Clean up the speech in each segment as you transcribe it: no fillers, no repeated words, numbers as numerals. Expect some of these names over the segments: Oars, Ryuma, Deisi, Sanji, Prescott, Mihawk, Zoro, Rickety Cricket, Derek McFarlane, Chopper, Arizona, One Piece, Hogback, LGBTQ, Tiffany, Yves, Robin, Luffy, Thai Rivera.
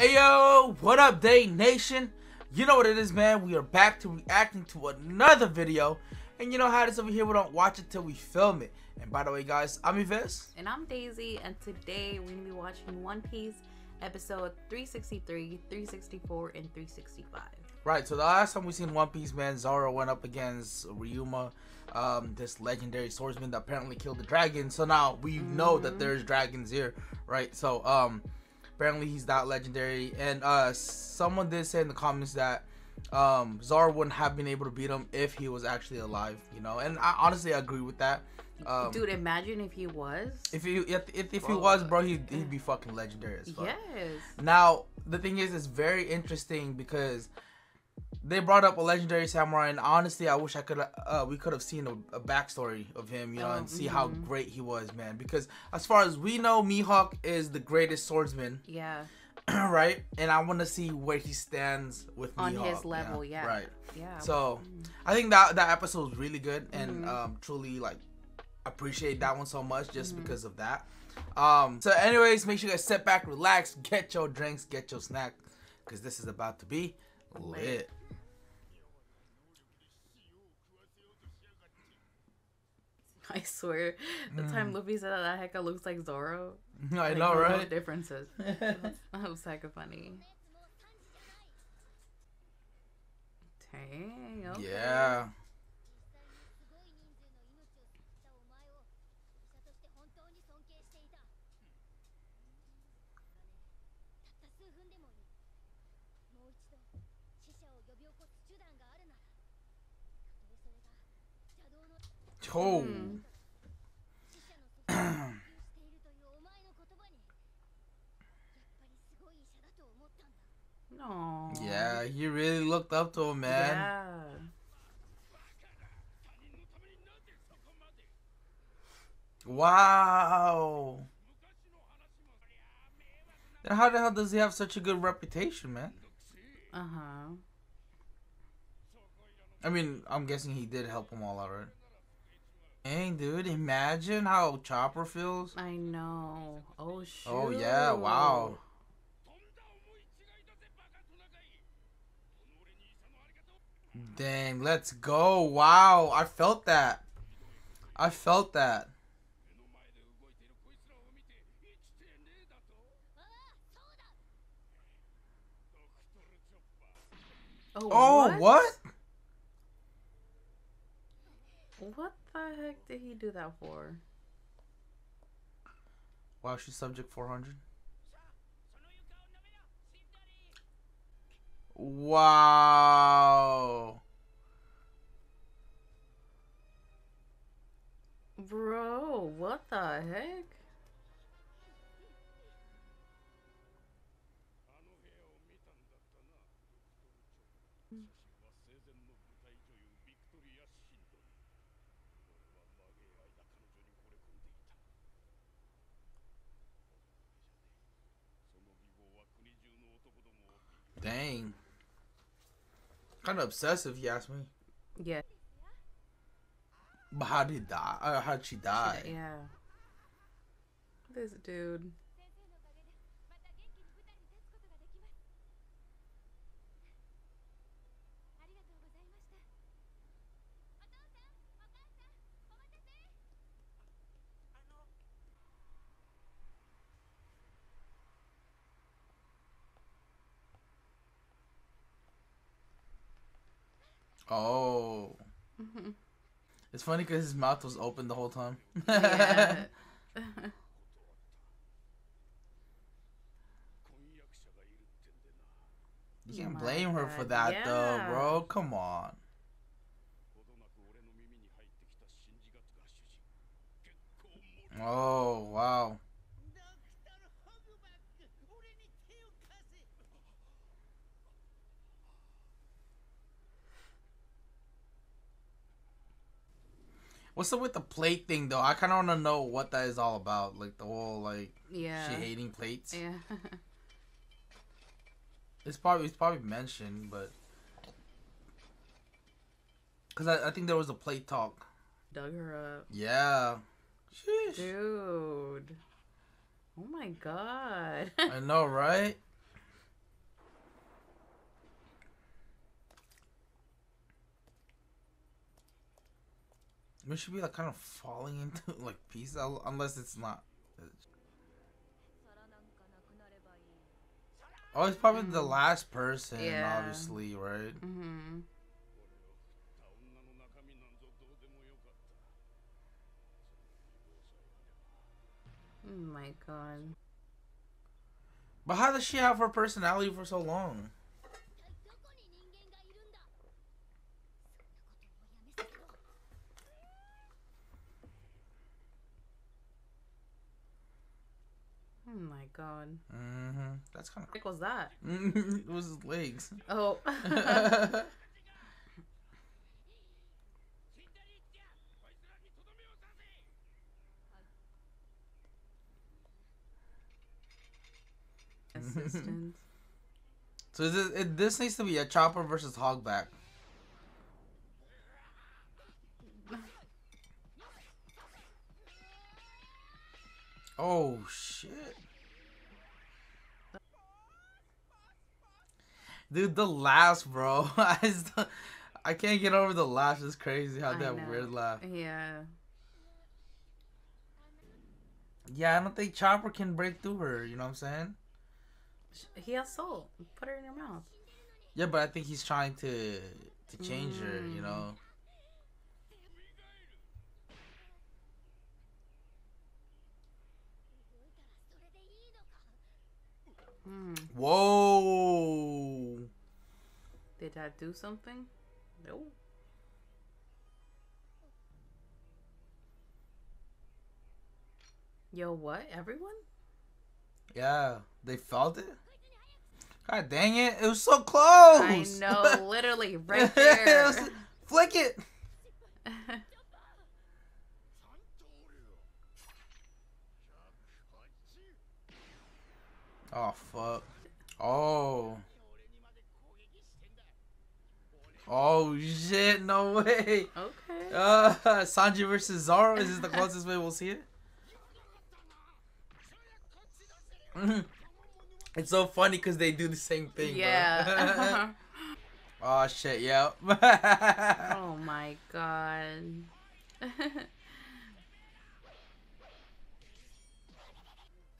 Hey yo, what up Day Nation? You know what it is, man. We are back to reacting to another video. And you know how it is over here, we don't watch it till we film it. And by the way guys, I'm Yves. And I'm Daisy, and today we're going to be watching One Piece episode 363, 364, and 365. Right, so the last time we seen One Piece, man, Zoro went up against Ryuma, this legendary swordsman that apparently killed the dragon. So now we know that there's dragons here, right? So, apparently he's that legendary, and someone did say in the comments that Zoro wouldn't have been able to beat him if he was actually alive, you know. And I honestly agree with that. Dude, imagine if he was. If he was, bro, he'd be fucking legendary as fuck. Yes. Now the thing is, it's very interesting because they brought up a legendary samurai, and honestly, I wish I could we could have seen a backstory of him, you know, and see how great he was, man. Because as far as we know, Mihawk is the greatest swordsman. Yeah. Right? And I want to see where he stands with Mihawk. On his level, yeah. Right. Yeah. So, I think that episode was really good, and truly, like, appreciate that one so much just because of that. So anyways, make sure you guys sit back, relax, get your drinks, get your snack, because this is about to be lit. I swear, the time Luffy said that Hecka looks like Zoro. I know, right? No differences. That was hecka funny. Dang. Okay. Yeah. Oh. No. Yeah, he really looked up to him, man. Yeah. Wow. Then how the hell does he have such a good reputation, man? Uh-huh. I mean, I'm guessing he did help them all out, right? Dang, dude, imagine how Chopper feels. I know. Oh, shoot. Oh, yeah, wow. Dang, let's go. Wow, I felt that. I felt that. Oh, what? What the heck did he do that for? Wow, she's subject 400. Wow. Bro, what the heck? Dang. Kind of obsessive, you ask me. Yeah. But how did he die? How'd she die? Yeah. This dude. Oh, it's funny because his mouth was open the whole time. Yeah. You can't blame her for that, though, bro. Come on. Oh, wow. What's up with the plate thing, though? I kind of want to know what that is all about. Like, the whole, like, she hating plates. Yeah. It's probably mentioned, but... Because I think there was a plate talk. Dug her up. Yeah. Sheesh. Dude. Oh, my God. I know, right? We should be like kind of falling into like peace, unless it's not. Oh, he's probably the last person, obviously, right? Mm-hmm. Oh my god. But how does she have her personality for so long? Oh my god. Mm-hmm. That's kind of... What was that? It was his legs. Oh. Assistance. So is this, this needs to be a Chopper versus Hogback. Oh shit. Dude, the laughs, bro. I can't get over the laughs. It's crazy how that weird laugh. Yeah. Yeah, I don't think Chopper can break through her, you know what I'm saying? He has soul. Put her in your mouth. Yeah, but I think he's trying to change her, you know? Whoa! Did I do something? No. Yo, what? Everyone? Yeah, they felt it? God dang it, it was so close! I know, literally, right there. Flick it! Oh, fuck. Oh. Oh, shit. No way. Okay. Sanji versus Zoro. Is this the closest way we'll see it? It's so funny because they do the same thing, yeah. Bro. Oh, shit. Yeah. Oh, my God.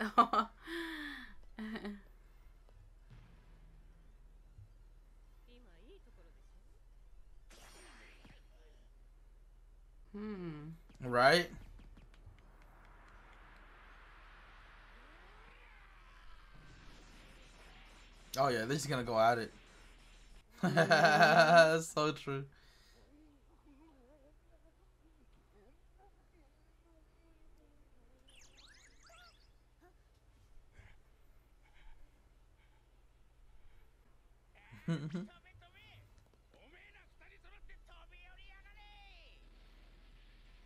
Oh. Right? Oh yeah, they're just gonna go at it. That's so true.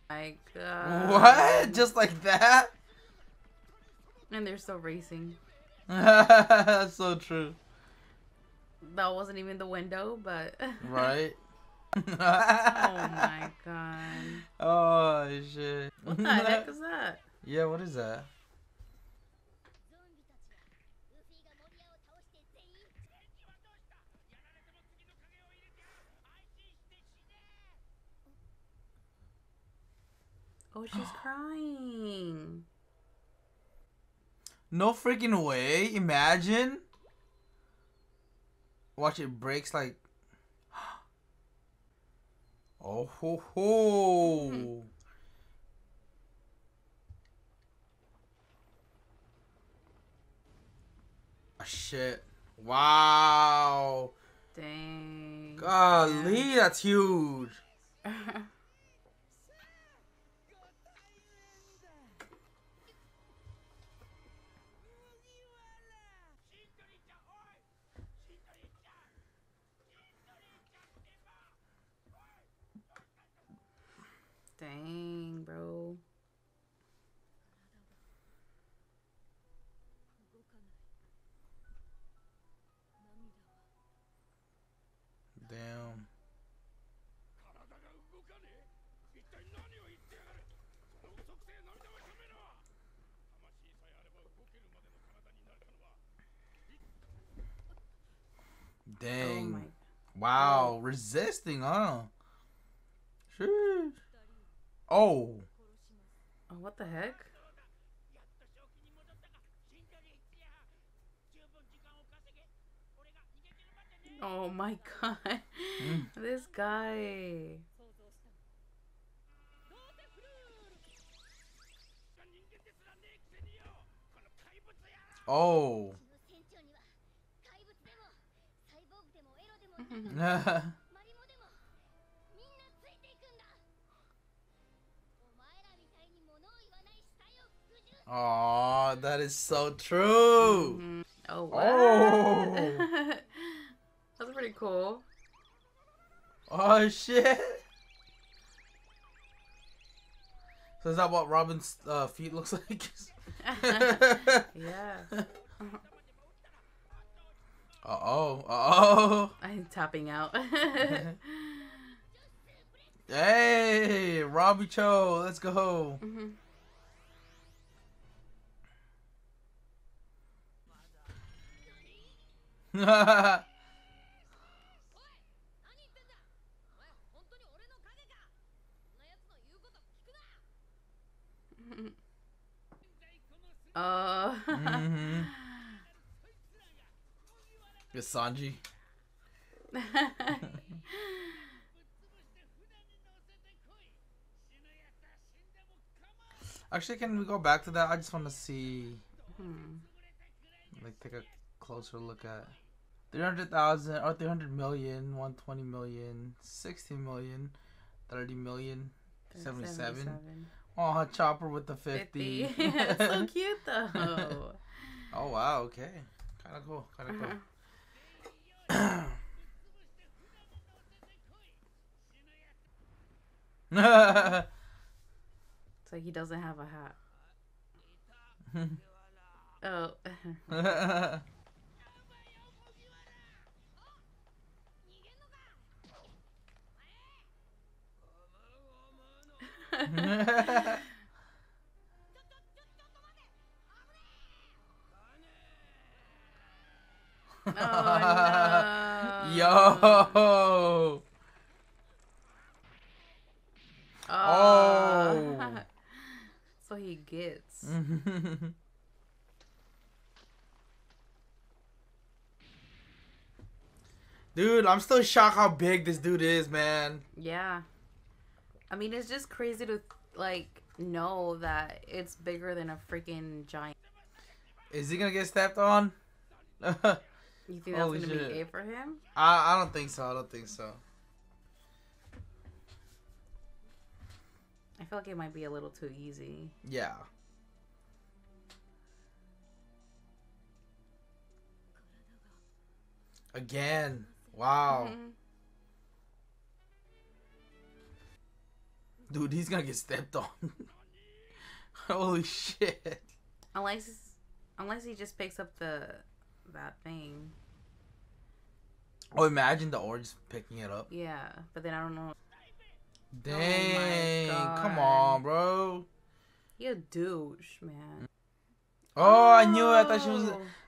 My God. What? Just like that? And they're still racing. That's so true. That wasn't even the window, but right. Oh my god. Oh shit. What the heck is that? Yeah, what is that? Oh, she's crying. No freaking way. Imagine. Watch it breaks like. Oh ho ho. Oh, shit. Wow. Dang. Golly, yeah. That's huge. Dang, bro. Damn. Dang. Oh wow, resisting, huh? Sheesh. Oh. Oh, what the heck? Oh my god. This guy. Oh. Oh, that is so true. Mm-hmm. Oh, wow. Oh. That's pretty cool. Oh shit. So is that what Robin's feet looks like? Yeah. Uh-oh. Uh-oh. I'm tapping out. Hey, Robbie Cho, let's go. Mm-hmm. Mm-hmm. It's Sanji. Actually, can we go back to that? I just want to see, like, take a closer look at 300,000 or 300 million, 120 million, 60 million, 30 million, 77. Oh, Chopper with the 50. Yeah, so cute though. Oh wow, okay, kind of cool, kind of cool. So he doesn't have a hat. Oh. Oh, no. Yo. Oh. Oh. So he gets. Dude, I'm still shocked how big this dude is, man. Yeah. I mean, it's just crazy to, like, know that it's bigger than a freaking giant. Is he gonna get stepped on? You think that's gonna be A for him? I don't think so. I don't think so. I feel like it might be a little too easy. Yeah. Again. Wow. Mm-hmm. Dude, he's gonna get stepped on. Holy shit. Unless he just picks up that thing. Oh, imagine the orange picking it up. Yeah, but then I don't know. Dang, oh come on, bro. You're a douche, man. Oh, I knew it.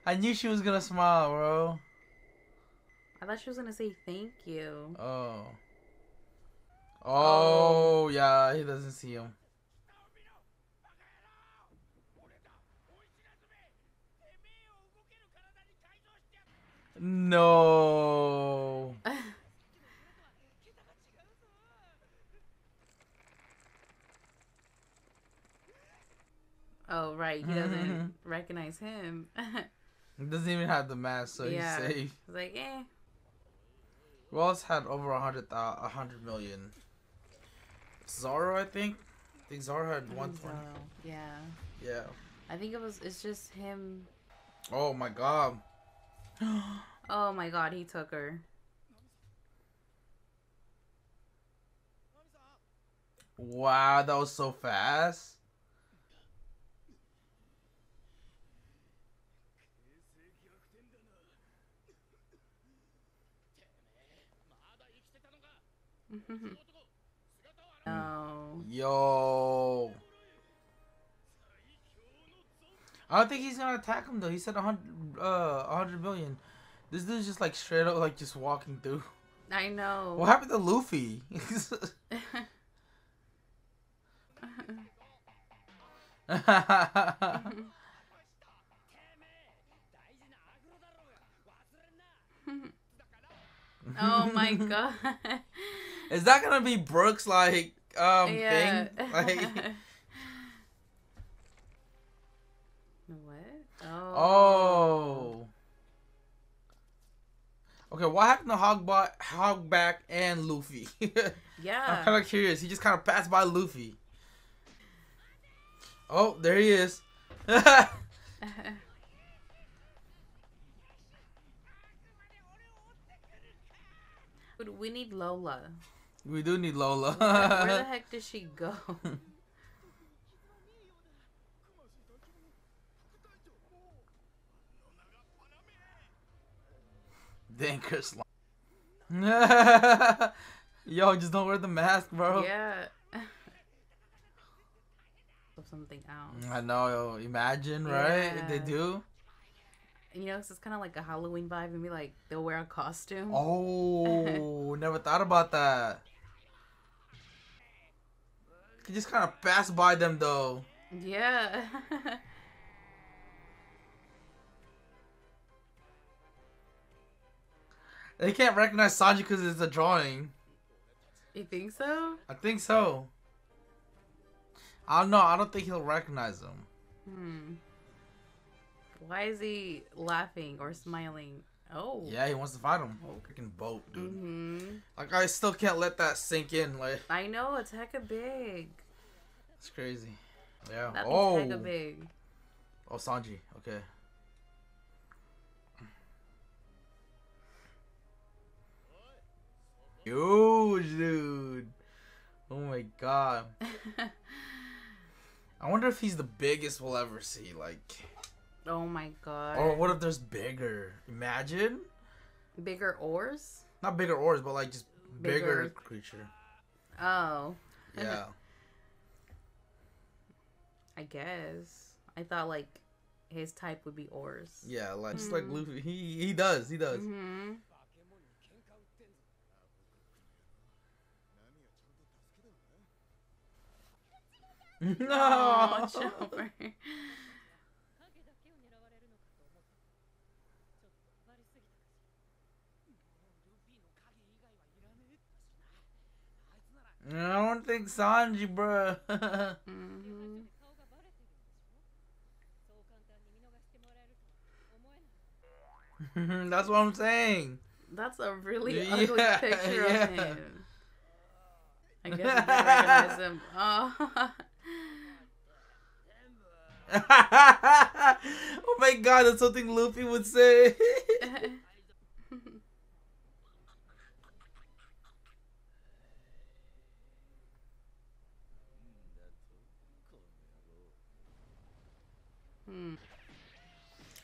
I knew she was gonna smile, bro. I thought she was gonna say thank you. Oh. Oh, yeah, he doesn't see him. No. Oh, right. He doesn't recognize him. He doesn't even have the mask, so yeah. He's safe. He's like, eh. Who else had over 100 million? Zoro, I think. I think Zoro had 120. Yeah. Yeah. I think it was. It's just him. Oh my god. Oh my god, he took her. Wow, that was so fast. No. Yo. I don't think he's gonna attack him though. He said 100 million. This dude's just like straight up like just walking through. I know. What happened to Luffy? Oh my god. Is that gonna be Brooks like thing? Like what? Oh. Okay, what happened to Hogback and Luffy? Yeah. I'm kinda curious. He just kinda passed by Luffy. Oh, there he is. We need Lola. We do need Lola. Where the heck does she go? Dang, Chris. Yo, just don't wear the mask, bro. Yeah. Something else. I know. Imagine, right? Yeah. If they do. You know, so it's kind of like a Halloween vibe, and be like, they'll wear a costume. Oh, never thought about that. You just kind of pass by them, though. Yeah. They can't recognize Sanji because it's a drawing. You think so? I think so. I don't know. I don't think he'll recognize him. Hmm. Why is he laughing or smiling? Oh. Yeah, he wants to fight him. Oh, freaking boat, dude. Mm-hmm. Like, I still can't let that sink in. Like, I know. It's hecka big. It's crazy. Yeah. That thing's hecka big. Oh, Sanji. Okay. Huge, dude. Oh, my God. I wonder if he's the biggest we'll ever see. Like... Oh my god. Or what if there's bigger? Imagine? Bigger oars? Not bigger oars, but like just bigger creature. Oh. Yeah. I guess. I thought like his type would be oars. Yeah, like just like Luffy. He does. He does. Mm-hmm. No. Chopper. I don't think Sanji, bro. Mm-hmm. That's what I'm saying. That's a really ugly picture of him. I guess I can recognize him. Oh. Oh my god, that's something Luffy would say.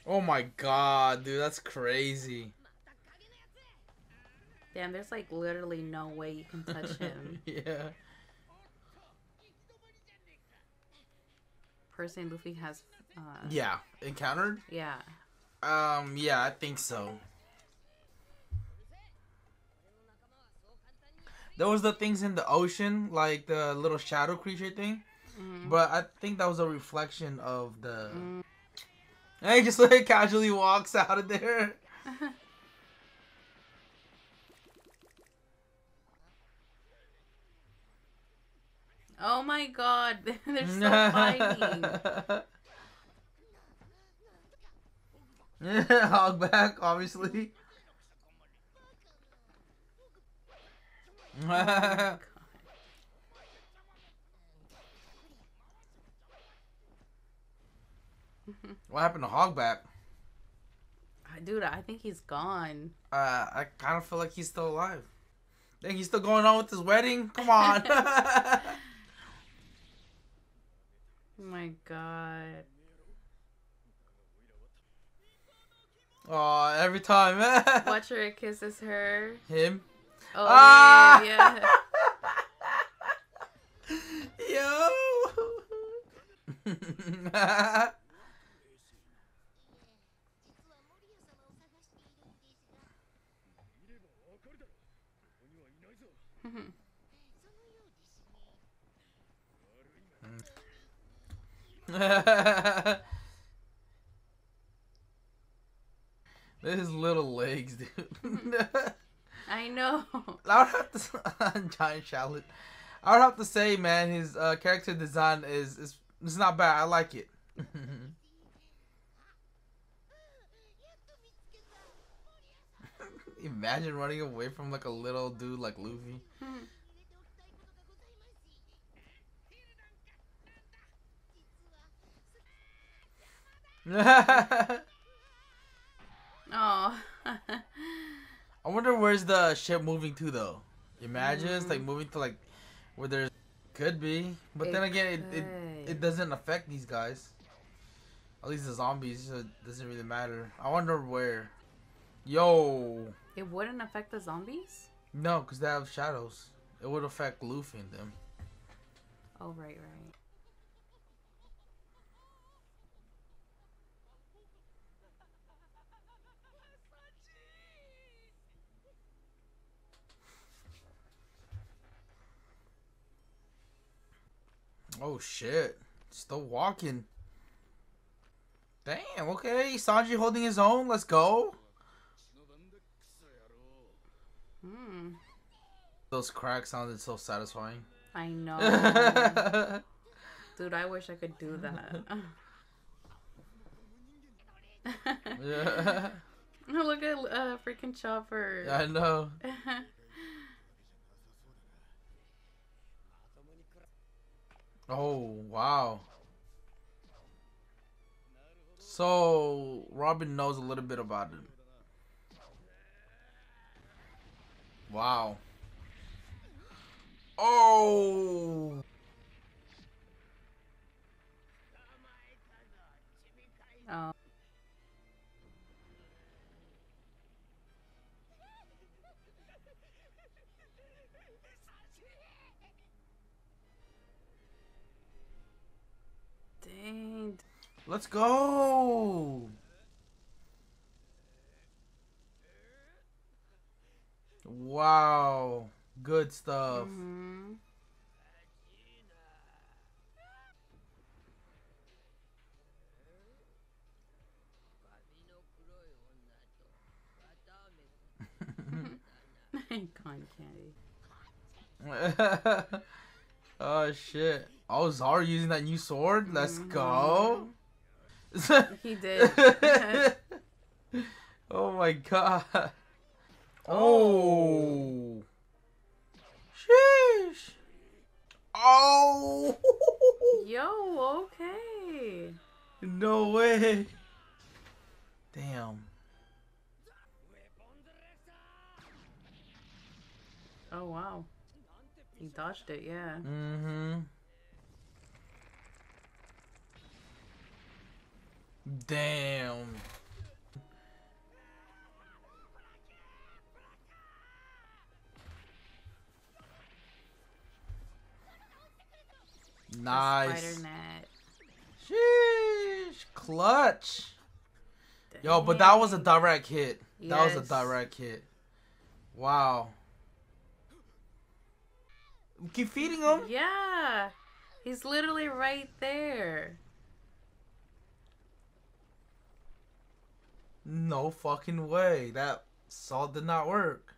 Oh my god, dude, that's crazy. Damn, there's like literally no way you can touch him. Yeah. Person Luffy has encountered? Yeah. Yeah, I think so. There was the things in the ocean, like the little shadow creature thing. Mm-hmm. But I think that was a reflection of the... Mm-hmm. And he just like casually walks out of there. Oh my god, they're still fighting. Hogback, obviously. Oh my god. What happened to Hogback? Dude, I think he's gone. I kind of feel like he's still alive. I think he's still going on with his wedding? Come on. Oh my god. Aw, every time. Watch her, it kisses her. Him? Oh, yeah. Yo. His little legs, dude. I know. I would have to giant shallot. I would have to say, man, his character design is not bad. I like it. Imagine running away from like a little dude like Luffy. Oh. I wonder where's the ship moving to though. Imagine it's like moving to like where there's could be, but then again it doesn't affect these guys. At least the zombies, so it doesn't really matter. I wonder where. Yo. It wouldn't affect the zombies? No, because they have shadows. It would affect Luffy and them. Oh right, right. Oh shit. Still walking. Damn, okay. Sanji holding his own. Let's go. Mm. Those cracks sounded so satisfying. I know. Dude, I wish I could do that. Yeah. Look at freaking Chopper. I know. Oh, wow. So, Robin knows a little bit about him. Wow. Oh! Oh. Let's go! Wow, good stuff. Mm-hmm. Con candy. Oh shit! Oh, Zoro using that new sword. Let's go. He did. Oh my god. Oh. Sheesh. Oh. Yo, okay. No way. Damn. Oh, wow. He dodged it, yeah. Mm-hmm. Damn. Nice. Sheesh. Clutch. Dang. Yo, but that was a direct hit. Yes. That was a direct hit. Wow. Keep feeding him. Yeah. He's literally right there. No fucking way. That salt did not work.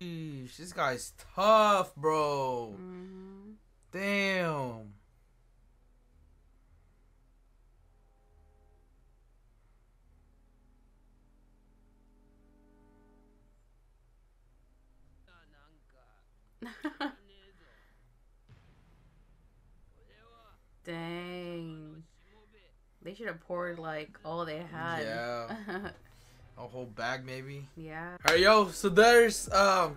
Eesh, this guy's tough, bro. Mm-hmm. Damn. Dang. They should have poured like all they had. Yeah. A whole bag maybe. Yeah. Alright yo, so there's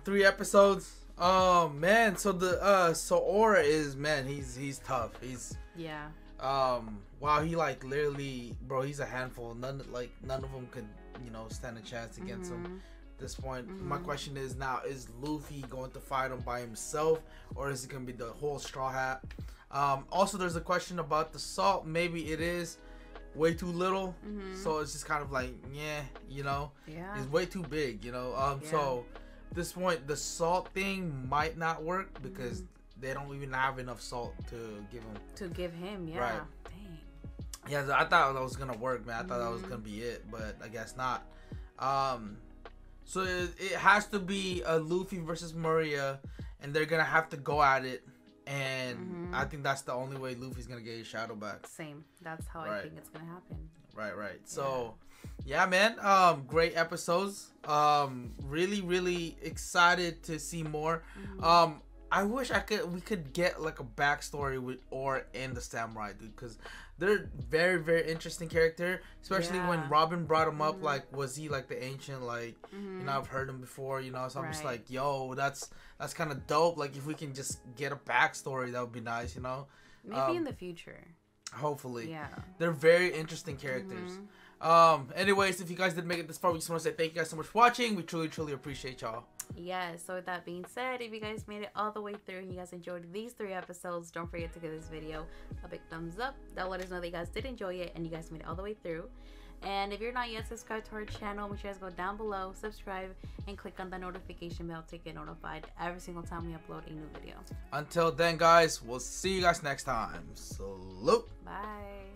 3 episodes. Man, so the Zoro is, man, he's tough. He's yeah. Wow, he like literally, bro, he's a handful. None of them could, you know, stand a chance against him. This point, my question is now: is Luffy going to fight him by himself, or is it gonna be the whole straw hat? Also, there's a question about the salt. Maybe it is, way too little, so it's just kind of like, yeah, you know, it's way too big, you know. So at this point, the salt thing might not work because they don't even have enough salt to give him. Yeah. Right. Dang. Yeah, so I thought that was gonna work, man. I thought that was gonna be it, but I guess not. So it has to be a Luffy versus Maria, and they're gonna have to go at it. And I think that's the only way Luffy's gonna get his shadow back. Same. That's how I think it's gonna happen. Right. So, yeah, man. Great episodes. Really, really excited to see more. I wish we could get like a backstory with Or and the samurai, dude, because they're very, very interesting character. Especially when Robin brought him up, like, was he like the ancient, like, you know, I've heard him before, you know. So I'm just like, yo, that's kind of dope. Like, if we can just get a backstory, that would be nice, you know. Maybe in the future. Hopefully. Yeah. They're very interesting characters. Anyways, if you guys did make it this far, we just want to say thank you guys so much for watching. We truly, truly appreciate y'all. Yeah, so with that being said, if you guys made it all the way through and you guys enjoyed these 3 episodes, don't forget to give this video a big thumbs up. That'll let us know that you guys did enjoy it and you guys made it all the way through. And if you're not yet subscribed to our channel, make sure you guys go down below, subscribe, and click on the notification bell to get notified every single time we upload a new video. Until then, guys, we'll see you guys next time. Salute. Bye.